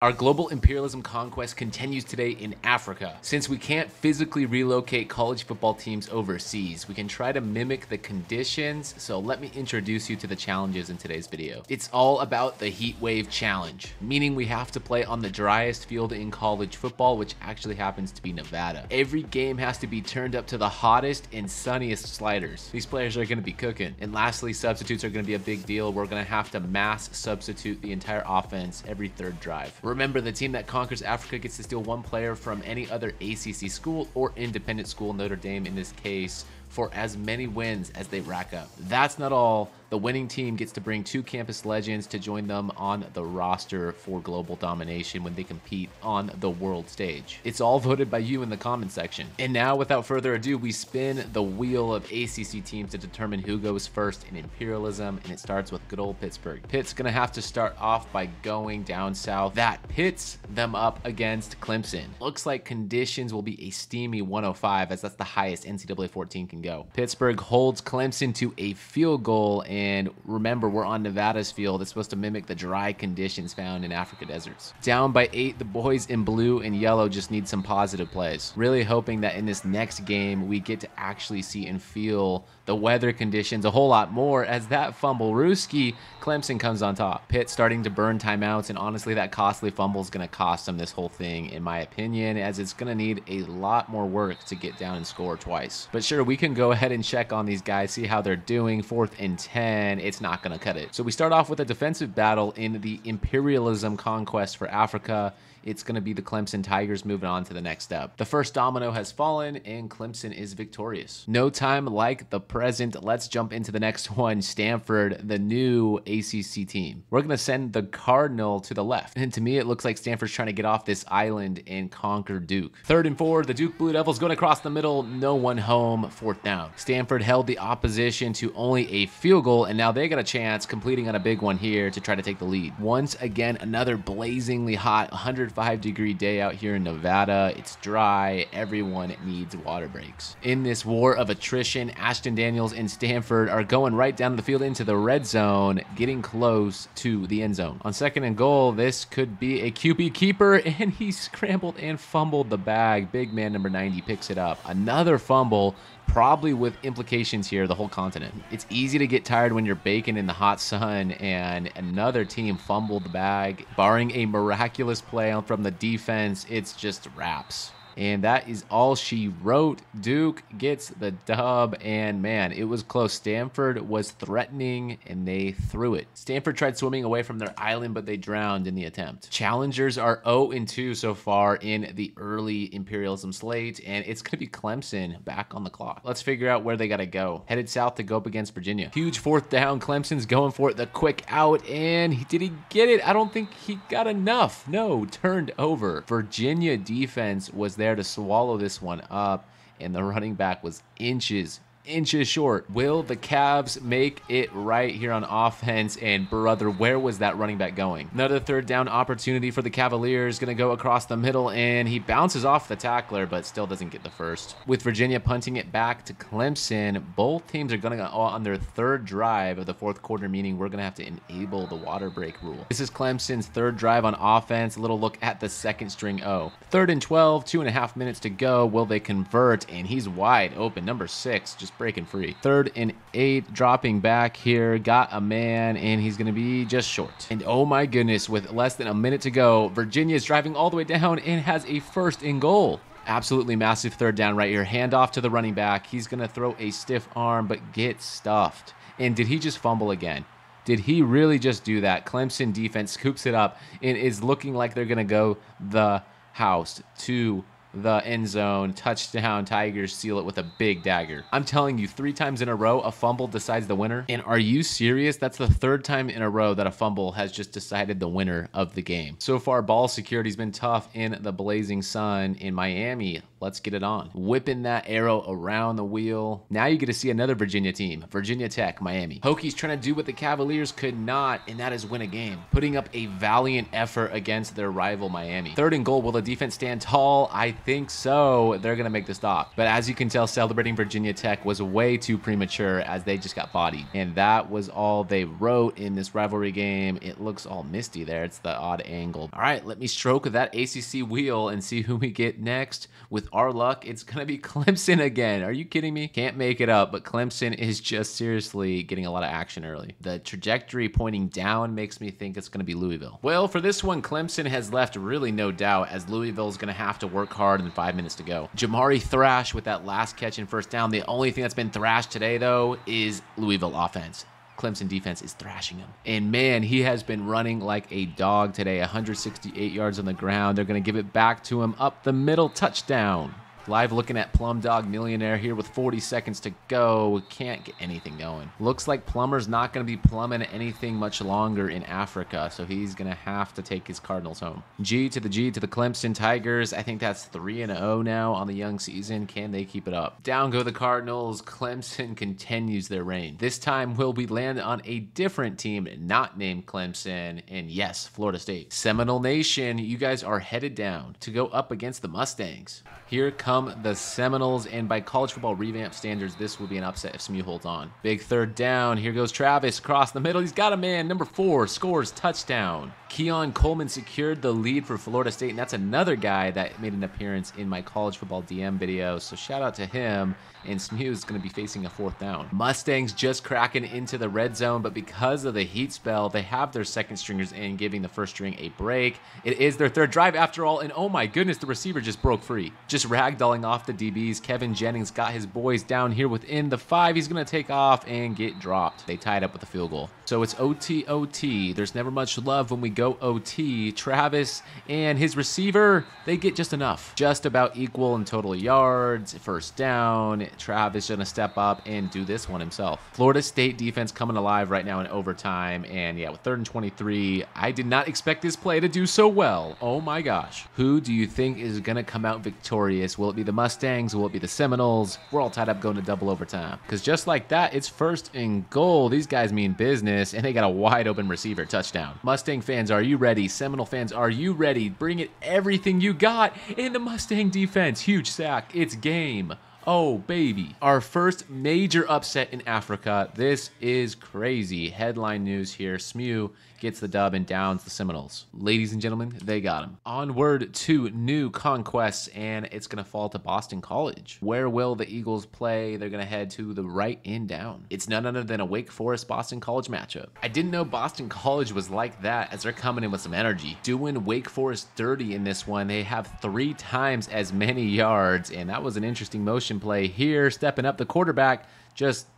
Our global imperialism conquest continues today in Africa. Since we can't physically relocate college football teams overseas, we can try to mimic the conditions, so let me introduce you to the challenges in today's video. It's all about the heat wave challenge, meaning we have to play on the driest field in college football, which actually happens to be Nevada. Every game has to be turned up to the hottest and sunniest sliders. These players are gonna be cooking. And lastly, substitutes are gonna be a big deal. We're gonna have to mass substitute the entire offense every third drive. Remember, the team that conquers Africa gets to steal one player from any other ACC school or independent school, Notre Dame in this case, for as many wins as they rack up. That's not all. The winning team gets to bring two campus legends to join them on the roster for global domination when they compete on the world stage. It's all voted by you in the comment section. And now, without further ado, we spin the wheel of ACC teams to determine who goes first in imperialism, and it starts with good old Pittsburgh. Pitt's gonna have to start off by going down south. That pits them up against Clemson. Looks like conditions will be a steamy 105, as that's the highest NCAA 14 can go. Pittsburgh holds Clemson to a field goal, and remember, we're on Nevada's field. It's supposed to mimic the dry conditions found in Africa deserts. Down by 8, the boys in blue and yellow just need some positive plays. Really hoping that in this next game, we get to actually see and feel the weather conditions a whole lot more, as that fumble Ruski, Clemson comes on top. Pitt starting to burn timeouts, and honestly, that costly fumble is gonna cost them this whole thing, in my opinion, as it's gonna need a lot more work to get down and score twice. But sure, we can go ahead and check on these guys, see how they're doing. 4th and 10, it's not gonna cut it. So we start off with a defensive battle in the imperialism conquest for Africa. It's gonna be the Clemson Tigers moving on to the next step. The first domino has fallen and Clemson is victorious. No time like the present. Let's jump into the next one, Stanford, the new ACC team. We're gonna send the Cardinal to the left. And to me, it looks like Stanford's trying to get off this island and conquer Duke. 3rd and 4, the Duke Blue Devils going across the middle, no one home, 4th down. Stanford held the opposition to only a field goal, and now they got a chance, completing on a big one here to try to take the lead. Once again, another blazingly hot 105-degree day out here in Nevada. It's dry. Everyone needs water breaks. In this war of attrition, Ashton Daniels and Stanford are going right down the field into the red zone, getting close to the end zone. On 2nd and goal, this could be a QB keeper, and he scrambled and fumbled the bag. Big man number 90 picks it up. Another fumble, probably with implications here, the whole continent. It's easy to get tired when you're baking in the hot sun, and another team fumbled the bag. Barring a miraculous play from the defense, it's just wraps. And that is all she wrote. Duke gets the dub, and man, it was close. Stanford was threatening, and they threw it. Stanford tried swimming away from their island, but they drowned in the attempt. Challengers are 0-2 so far in the early imperialism slate, and it's gonna be Clemson back on the clock. Let's figure out where they gotta go. Headed south to go up against Virginia. Huge 4th down, Clemson's going for it, the quick out, and did he get it? I don't think he got enough. No, turned over. Virginia defense was there to swallow this one up, and the running back was inches short. Will the Cavs make it right here on offense? And brother, where was that running back going? Another 3rd down opportunity for the Cavaliers, gonna go across the middle, and he bounces off the tackler, but still doesn't get the first. With Virginia punting it back to Clemson, both teams are gonna go on their 3rd drive of the 4th quarter, meaning we're gonna have to enable the water break rule. This is Clemson's 3rd drive on offense. A little look at the second string O. 3rd and 12, 2.5 minutes to go. Will they convert? And he's wide open. Number 6, just breaking free. 3rd and 8, dropping back here, got a man, and he's gonna be just short. And oh my goodness, with less than a minute to go, Virginia is driving all the way down and has a 1st and goal. Absolutely massive 3rd down right here. Handoff to the running back. He's gonna throw a stiff arm, but gets stuffed. And did he just fumble again? Did he really just do that? Clemson defense scoops it up and is looking like they're gonna go the house to the end zone. Touchdown, Tigers seal it with a big dagger. I'm telling you, 3 times in a row, a fumble decides the winner. And are you serious? That's the 3rd time in a row that a fumble has just decided the winner of the game. So far, ball security's been tough in the blazing sun in Miami. Let's get it on. Whipping that arrow around the wheel. Now you get to see another Virginia team, Virginia Tech, Miami. Hokies trying to do what the Cavaliers could not, and that is win a game. Putting up a valiant effort against their rival, Miami. 3rd and goal, will the defense stand tall? I think so. They're going to make the stop. But as you can tell, celebrating Virginia Tech was way too premature as they just got bodied. And that was all they wrote in this rivalry game. It looks all misty there. It's the odd angle. All right, let me stroke that ACC wheel and see who we get next. With our luck, it's going to be Clemson again. Are you kidding me? Can't make it up, but Clemson is just seriously getting a lot of action early. The trajectory pointing down makes me think it's going to be Louisville. Well, for this one, Clemson has left really no doubt as Louisville is going to have to work hard in the 5 minutes to go. Jamari Thrash with that last catch and first down. The only thing that's been thrashed today, though, is Louisville offense. Clemson defense is thrashing him. And man, he has been running like a dog today. 168 yards on the ground. They're going to give it back to him up the middle. Touchdown. Live looking at Plum Dog Millionaire here with 40 seconds to go. Can't get anything going. Looks like Plummer's not going to be plumbing anything much longer in Africa, so he's going to have to take his Cardinals home. G to the Clemson Tigers. I think that's 3-0 now on the young season. Can they keep it up? Down go the Cardinals. Clemson continues their reign. This time, will we land on a different team not named Clemson? And yes, Florida State. Seminole Nation, you guys are headed down to go up against the Mustangs. Here come the Seminoles, and by college football revamp standards, this will be an upset if SMU holds on. Big third down. Here goes Travis. Across the middle. He's got a man. Number 4 scores. Touchdown. Keon Coleman secured the lead for Florida State, and that's another guy that made an appearance in my college football DM video, so shout out to him. And SMU is going to be facing a 4th down. Mustangs just cracking into the red zone, but because of the heat spell, they have their second stringers in, giving the first string a break. It is their third drive after all, and oh my goodness, the receiver just broke free. Just ragdolling off the DBs. Kevin Jennings got his boys down here within the 5. He's going to take off and get dropped. They tied up with a field goal. So it's OT. There's never much love when we go OT. Travis and his receiver, they get just enough. Just about equal in total yards. First down. Travis gonna step up and do this one himself. Florida State defense coming alive right now in overtime, and yeah, with 3rd and 23, I did not expect this play to do so well. Oh my gosh. Who do you think is gonna come out victorious? Will it be the Mustangs? Will it be the Seminoles? We're all tied up going to double overtime. Because just like that, it's 1st and goal. These guys mean business, and they got a wide open receiver. Touchdown. Mustang fans, are you ready? Seminole fans, are you ready? Bring it everything you got. And the Mustang defense, huge sack. It's game. Oh, baby. Our first major upset in Africa. This is crazy. Headline news here. SMU gets the dub and downs the Seminoles. Ladies and gentlemen, they got him. Onward to new conquests, and it's going to fall to Boston College. Where will the Eagles play? They're going to head to the right and down. It's none other than a Wake Forest-Boston College matchup. I didn't know Boston College was like that, as they're coming in with some energy. Doing Wake Forest dirty in this one. They have 3 times as many yards, and that was an interesting motion play here. Stepping up, the quarterback just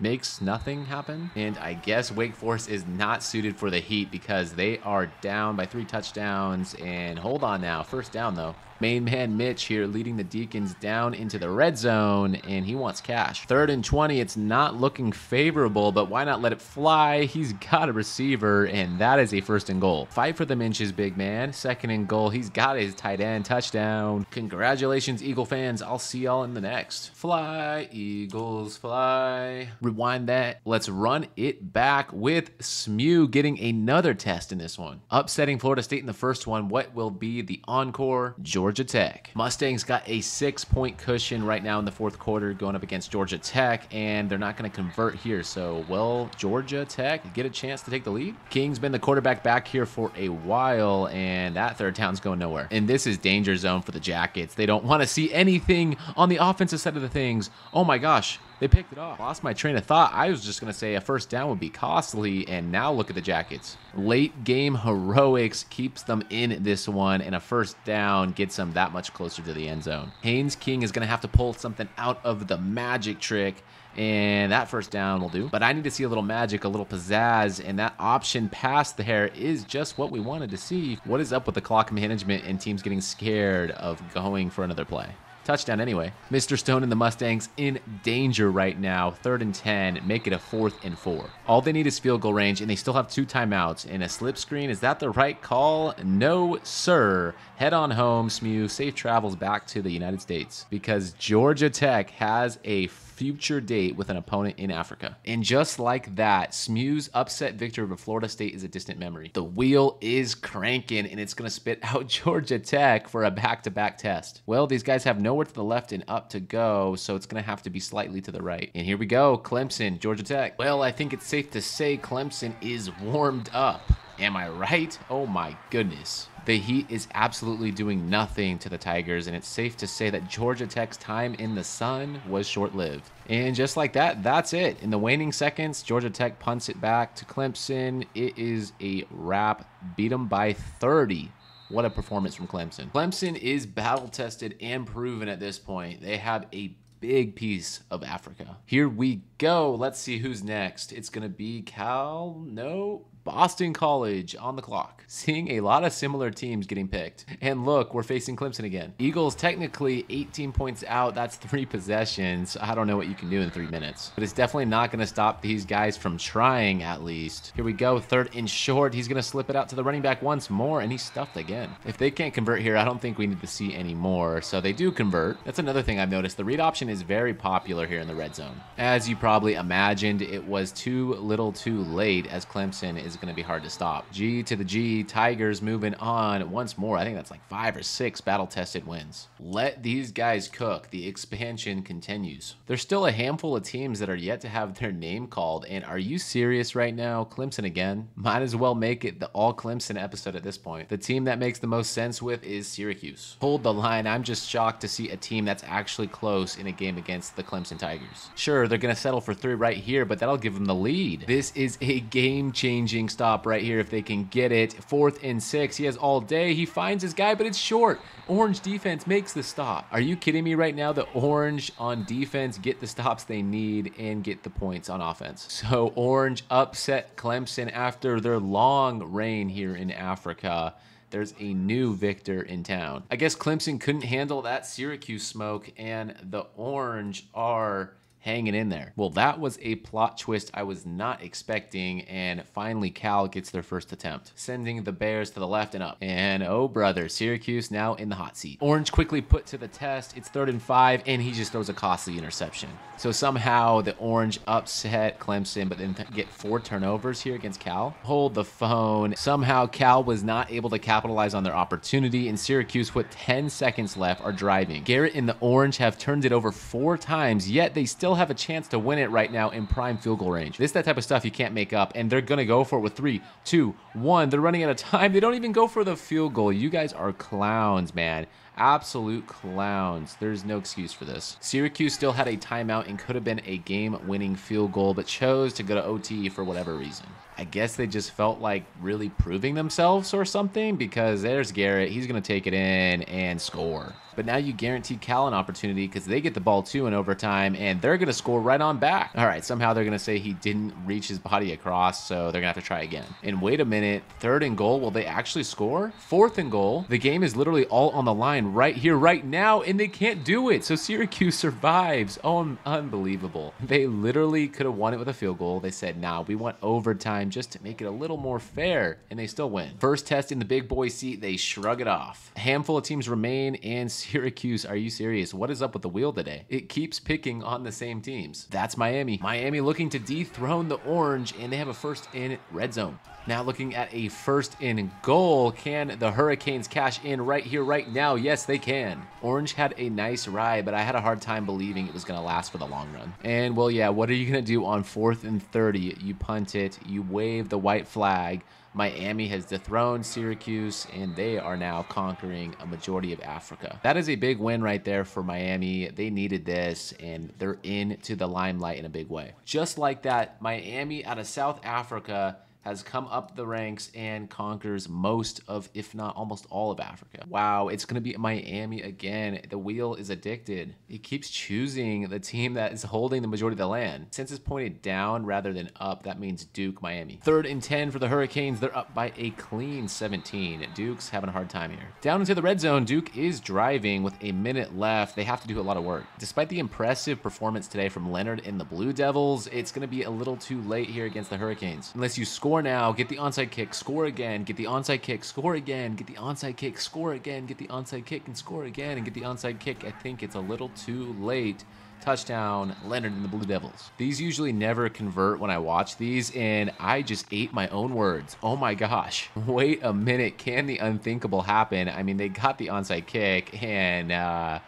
makes nothing happen. And I guess Wake Forest is not suited for the heat because they are down by 3 touchdowns. And hold on now, 1st down though. Main man Mitch here leading the Deacons down into the red zone, and he wants cash. 3rd and 20, it's not looking favorable, but why not let it fly? He's got a receiver, and that is a 1st and goal. Fight for the inches, big man. 2nd and goal, he's got his tight end. Touchdown. Congratulations, Eagle fans. I'll see y'all in the next. Fly, Eagles, fly. Rewind that. Let's run it back with SMU getting another test in this one. Upsetting Florida State in the 1st one. What will be the encore? Georgia Tech. Mustangs got a 6-point cushion right now in the 4th quarter going up against Georgia Tech, and they're not going to convert here. So will Georgia Tech get a chance to take the lead? King's been the quarterback back here for a while, and that 3rd down's going nowhere. And this is danger zone for the Jackets. They don't want to see anything on the offensive side of the things. Oh my gosh. They picked it off. Lost my train of thought. I was just going to say a 1st down would be costly, and now look at the Jackets. Late game heroics keeps them in this one, and a 1st down gets them that much closer to the end zone. Haynes King is going to have to pull something out of the magic trick, and that 1st down will do. But I need to see a little magic, a little pizzazz, and that option pass there is just what we wanted to see. What is up with the clock management and teams getting scared of going for another play? Touchdown anyway. Mr. Stone and the Mustangs in danger right now. 3rd and 10. Make it a 4th and 4. All they need is field goal range, and they still have 2 timeouts and a slip screen. Is that the right call? No, sir. Head on home, Smew. Safe travels back to the United States, because Georgia Tech has a future date with an opponent in Africa. And just like that, Smew's upset victory over Florida State is a distant memory. The wheel is cranking, and it's going to spit out Georgia Tech for a back-to-back test. Well, these guys have nowhere to the left and up to go, so it's going to have to be slightly to the right. And here we go, Clemson, Georgia Tech. Well, I think it's safe to say Clemson is warmed up. Am I right? Oh my goodness. The heat is absolutely doing nothing to the Tigers, and it's safe to say that Georgia Tech's time in the sun was short-lived. And just like that, that's it. In the waning seconds, Georgia Tech punts it back to Clemson. It is a wrap. Beat them by 30. What a performance from Clemson. Clemson is battle-tested and proven at this point. They have a big piece of Africa. Here we go. Let's see who's next. It's going to be Cal... no... Boston College on the clock. Seeing a lot of similar teams getting picked. And look, we're facing Clemson again. Eagles technically 18 points out. That's 3 possessions. I don't know what you can do in 3 minutes. But it's definitely not going to stop these guys from trying, at least. Here we go. 3rd and short. He's going to slip it out to the running back once more, and he's stuffed again. If they can't convert here, I don't think we need to see any more. So they do convert. That's another thing I've noticed. The read option is very popular here in the red zone. As you probably imagined, it was too little too late, as Clemson is going to be hard to stop. G to the G, Tigers moving on once more. I think that's like 5 or 6 battle-tested wins. Let these guys cook. The expansion continues. There's still a handful of teams that are yet to have their name called, and are you serious right now? Clemson again? Might as well make it the all-Clemson episode at this point. The team that makes the most sense with is Syracuse. Hold the line. I'm just shocked to see a team that's actually close in a game against the Clemson Tigers. Sure, they're going to settle for 3 right here, but that'll give them the lead. This is a game-changing stop right here if they can get it. 4th and 6. He has all day. He finds his guy, but it's short. Orange defense makes the stop. Are you kidding me right now? The orange on defense get the stops they need and get the points on offense. So orange upset Clemson after their long reign here in Africa. There's a new victor in town. I guess Clemson couldn't handle that Syracuse smoke, and the orange are hanging in there. Well, that was a plot twist I was not expecting, and finally Cal gets their first attempt, sending the Bears to the left and up. And oh brother, Syracuse now in the hot seat. Orange quickly put to the test. It's 3rd and 5, and he just throws a costly interception. So somehow the orange upset Clemson, but then get 4 turnovers here against Cal. Hold the phone. Somehow Cal was not able to capitalize on their opportunity, and Syracuse with 10 seconds left are driving. Garrett and the orange have turned it over 4 times, yet they still have a chance to win it right now in prime field goal range. This is that type of stuff you can't make up, and they're gonna go for it with 3, 2, 1. They're running out of time. They don't even go for the field goal. You guys are clowns, man. Absolute clowns. There's no excuse for this. Syracuse still had a timeout and could have been a game-winning field goal, but chose to go to OT for whatever reason. I guess they just felt like really proving themselves or something, because there's Garrett. He's going to take it in and score. But now you guarantee Cal an opportunity, because they get the ball too in overtime, and they're going to score right on back. All right, somehow they're going to say he didn't reach his body across, so they're going to have to try again. And wait a minute, 3rd and goal. Will they actually score? 4th and goal. The game is literally all on the line right here, right now, and they can't do it. So Syracuse survives. Oh, unbelievable. They literally could have won it with a field goal. They said, nah, we want overtime just to make it a little more fair, and they still win. First test in the big boy seat, they shrug it off. A handful of teams remain, and Syracuse, are you serious? What is up with the wheel today? It keeps picking on the same teams. That's Miami. Miami looking to dethrone the orange, and they have a 1st in red zone. Now looking at a 1st in goal. Can the Hurricanes cash in right here, right now? Yes, they can. Orange had a nice ride, but I had a hard time believing it was going to last for the long run. And well, yeah, what are you going to do on 4th and 30? You punt it, you wave the white flag. Miami has dethroned Syracuse, and they are now conquering a majority of Africa. That is a big win right there for Miami. They needed this, and they're into the limelight in a big way. Just like that, Miami out of South Africa has come up the ranks and conquers most of, if not almost all of Africa. Wow, it's gonna be Miami again. The wheel is addicted. He keeps choosing the team that is holding the majority of the land. Since it's pointed down rather than up, that means Duke, Miami. 3rd and 10 for the Hurricanes. They're up by a clean 17. Duke's having a hard time here. Down into the red zone, Duke is driving with a minute left. They have to do a lot of work. Despite the impressive performance today from Leonard and the Blue Devils, it's gonna be a little too late here against the Hurricanes. Unless you score now, get the onside kick, score again, get the onside kick, score again, get the onside kick, score again, get the onside kick and score again, and get the onside kick. I think it's a little too late. Touchdown, Leonard and the Blue Devils. These usually never convert when I watch these, and I just ate my own words. Oh my gosh. Wait a minute. Can the unthinkable happen? I mean, they got the onside kick and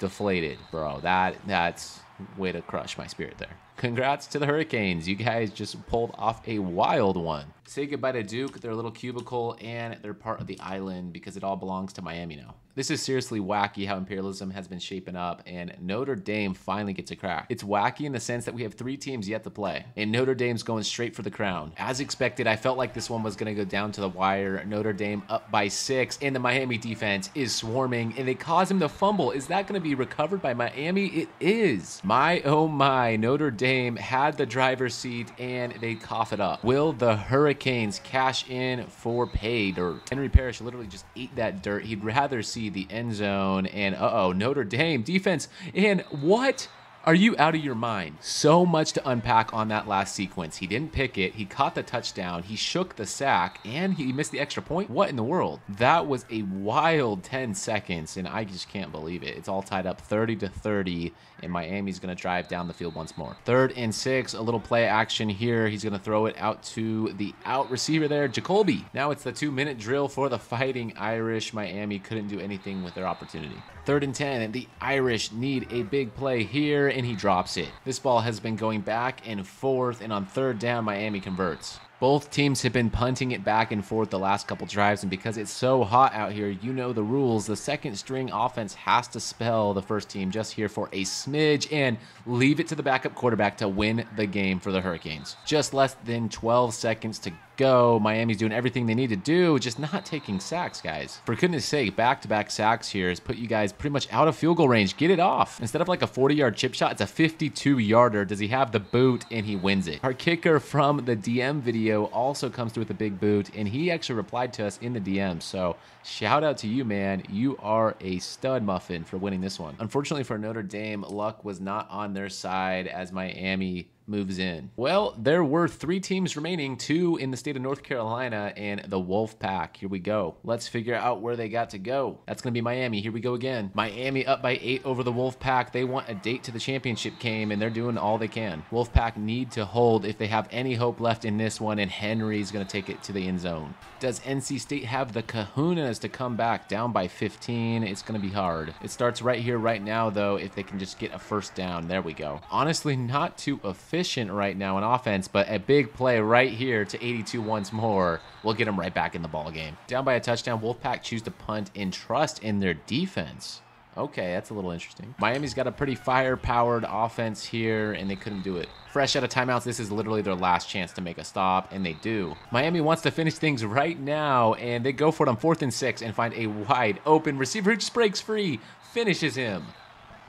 deflated. Bro, that's way to crush my spirit there. Congrats to the Hurricanes. You guys just pulled off a wild one. Say goodbye to Duke, their little cubicle, and they're part of the island because it all belongs to Miami now. This is seriously wacky how imperialism has been shaping up, and Notre Dame finally gets a crack. It's wacky in the sense that we have 3 teams yet to play, and Notre Dame's going straight for the crown. As expected, I felt like this one was gonna go down to the wire. Notre Dame up by 6, and the Miami defense is swarming, and they cause him to fumble. Is that gonna be recovered by Miami? It is. My oh my, Notre Dame had the driver's seat and they cough it up. Will the Hurricanes cash in for pay dirt? Henry Parrish literally just ate that dirt. He'd rather see the end zone, and uh-oh, Notre Dame defense. And what? Are you out of your mind? So much to unpack on that last sequence. He didn't pick it, he caught the touchdown, he shook the sack, and he missed the extra point? What in the world? That was a wild 10 seconds, and I just can't believe it. It's all tied up 30-30, and Miami's gonna drive down the field once more. 3rd and 6, a little play action here. He's gonna throw it out to the out receiver there, Jacoby. Now it's the 2-minute drill for the Fighting Irish. Miami couldn't do anything with their opportunity. 3rd and 10, and the Irish need a big play here, and he drops it. This ball has been going back and forth, and on 3rd down, Miami converts. Both teams have been punting it back and forth the last couple drives, and because it's so hot out here, you know the rules. The second string offense has to spell the first team just here for a smidge and leave it to the backup quarterback to win the game for the Hurricanes. Just less than 12 seconds to go. Miami's doing everything they need to do, just not taking sacks, guys. For goodness sake, back-to-back sacks here has put you guys pretty much out of field goal range. Get it off. Instead of like a 40-yard chip shot, it's a 52-yarder. Does he have the boot? And he wins it. Our kicker from the DM video also comes through with a big boot, and he actually replied to us in the DM. So shout out to you, man. You are a stud muffin for winning this one. Unfortunately for Notre Dame, luck was not on their side as Miami moves in. Well, there were 3 teams remaining, 2 in the state of North Carolina, and the Wolfpack. Here we go. Let's figure out where they got to go. That's going to be Miami. Here we go again. Miami up by 8 over the Wolfpack. They want a date to the championship game, and they're doing all they can. Wolfpack need to hold if they have any hope left in this one, and Henry's going to take it to the end zone. Does NC State have the kahunas to come back down by 15? It's going to be hard. It starts right here, right now, though, if they can just get a 1st down. There we go. Honestly, not too efficient right now in offense, but a big play right here to 82 once more will get them right back in the ball game. Down by a touchdown, Wolfpack choose to punt and trust in their defense. Okay, that's a little interesting. Miami's got a pretty fire-powered offense here, and they couldn't do it. Fresh out of timeouts, this is literally their last chance to make a stop, and they do. Miami wants to finish things right now, and they go for it on 4th and 6 and find a wide open receiver who just breaks free, finishes him.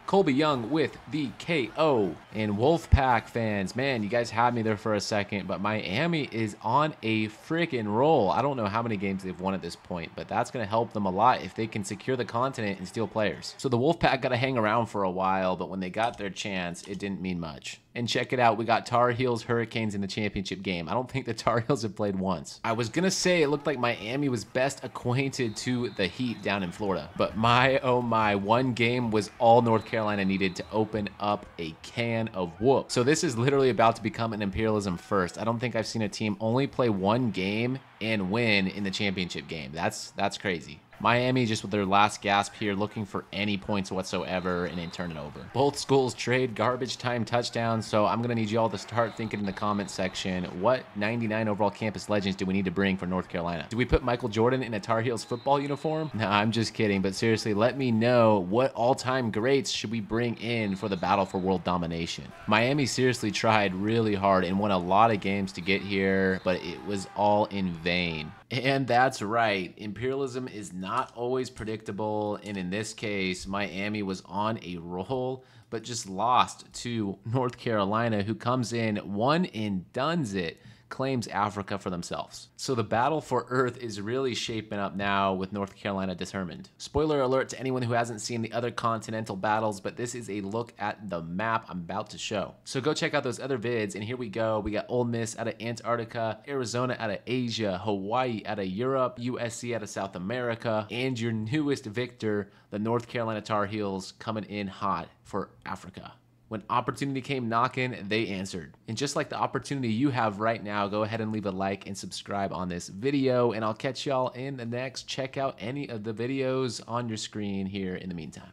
Colby Young with the KO. And Wolfpack fans, man, you guys had me there for a second, but Miami is on a freaking roll. I don't know how many games they've won at this point, but that's going to help them a lot if they can secure the continent and steal players. So the Wolfpack got to hang around for a while, but when they got their chance, it didn't mean much. And check it out, we got Tar Heels Hurricanes in the championship game. I don't think the Tar Heels have played once. I was gonna say it looked like Miami was best acquainted to the heat down in Florida, but my oh my, one game was all North Carolina needed to open up a can of whoop. So this is literally about to become an imperialism first. I don't think I've seen a team only play 1 game and win in the championship game. That's crazy. Miami just with their last gasp here, looking for any points whatsoever, and then turn it over. Both schools trade garbage time touchdowns, so I'm gonna need you all to start thinking in the comment section, what 99 overall campus legends do we need to bring for North Carolina? Do we put Michael Jordan in a Tar Heels football uniform? No, I'm just kidding, but seriously, let me know what all-time greats should we bring in for the battle for world domination. Miami seriously tried really hard and won a lot of games to get here, but it was all in vain. And that's right, imperialism is not always predictable, and in this case, Miami was on a roll, but just lost to North Carolina, who comes in, one and does it, claims Africa for themselves. So the battle for Earth is really shaping up now with North Carolina determined. Spoiler alert to anyone who hasn't seen the other continental battles, but this is a look at the map I'm about to show. So go check out those other vids, and here we go. We got Ole Miss out of Antarctica, Arizona out of Asia, Hawaii out of Europe, USC out of South America, and your newest victor, the North Carolina Tar Heels, coming in hot for Africa. When opportunity came knocking, they answered. And just like the opportunity you have right now, go ahead and leave a like and subscribe on this video, and I'll catch y'all in the next. Check out any of the videos on your screen here in the meantime.